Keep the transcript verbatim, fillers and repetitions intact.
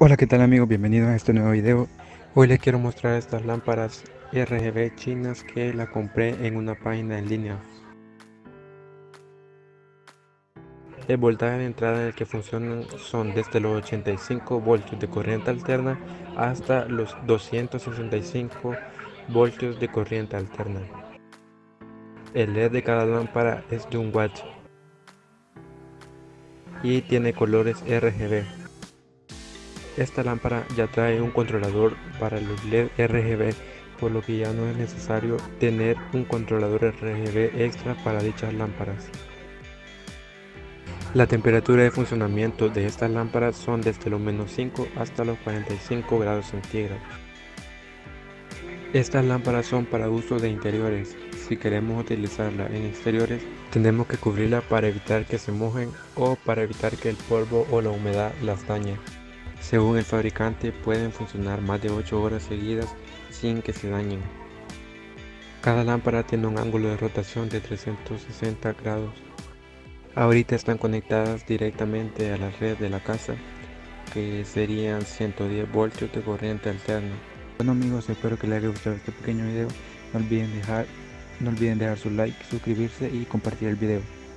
Hola, ¿qué tal amigos? Bienvenidos a este nuevo video. Hoy les quiero mostrar estas lámparas R G B chinas que la compré en una página en línea. El voltaje de entrada en el que funcionan son desde los ochenta y cinco voltios de corriente alterna hasta los doscientos sesenta y cinco voltios de corriente alterna. El L E D de cada lámpara es de un watt y tiene colores R G B. Esta lámpara ya trae un controlador para los L E D R G B, por lo que ya no es necesario tener un controlador R G B extra para dichas lámparas. La temperatura de funcionamiento de estas lámparas son desde los menos cinco hasta los cuarenta y cinco grados centígrados. Estas lámparas son para uso de interiores. Si queremos utilizarla en exteriores, tenemos que cubrirla para evitar que se mojen o para evitar que el polvo o la humedad las dañe. Según el fabricante, pueden funcionar más de ocho horas seguidas sin que se dañen. Cada lámpara tiene un ángulo de rotación de trescientos sesenta grados. Ahorita están conectadas directamente a la red de la casa, que serían ciento diez voltios de corriente alterna. Bueno amigos, espero que les haya gustado este pequeño video. No olviden dejar, no olviden dejar su like, suscribirse y compartir el video.